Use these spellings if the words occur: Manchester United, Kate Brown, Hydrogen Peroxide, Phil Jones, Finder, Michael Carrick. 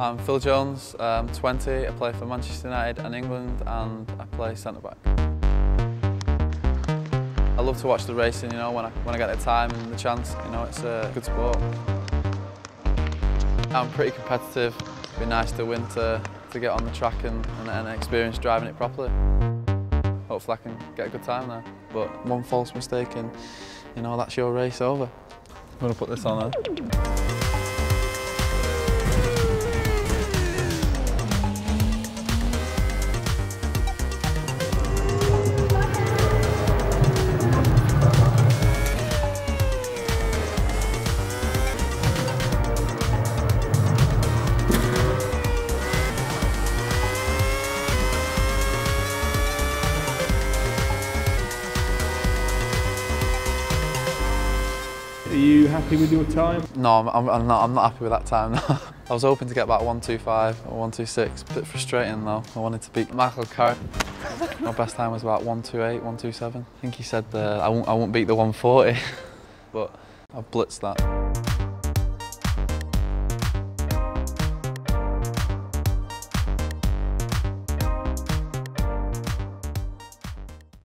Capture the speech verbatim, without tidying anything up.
I'm Phil Jones, I'm twenty, I play for Manchester United and England, and I play centre-back. I love to watch the racing, you know, when I, when I get the time and the chance, you know, it's a good sport. I'm pretty competitive. It'd be nice to win, to, to get on the track and, and, and experience driving it properly. Hopefully I can get a good time there. But one false mistake and, you know, that's your race over. I'm going to put this on then. Are you happy with your time? No, I'm, I'm, not, I'm not happy with that time. No. I was hoping to get back one two five or one two six. A bit frustrating though. I wanted to beat Michael Carrick. My best time was about one two eight, one two seven. I think he said the, I, won't, I won't beat the one forty, but I blitzed that.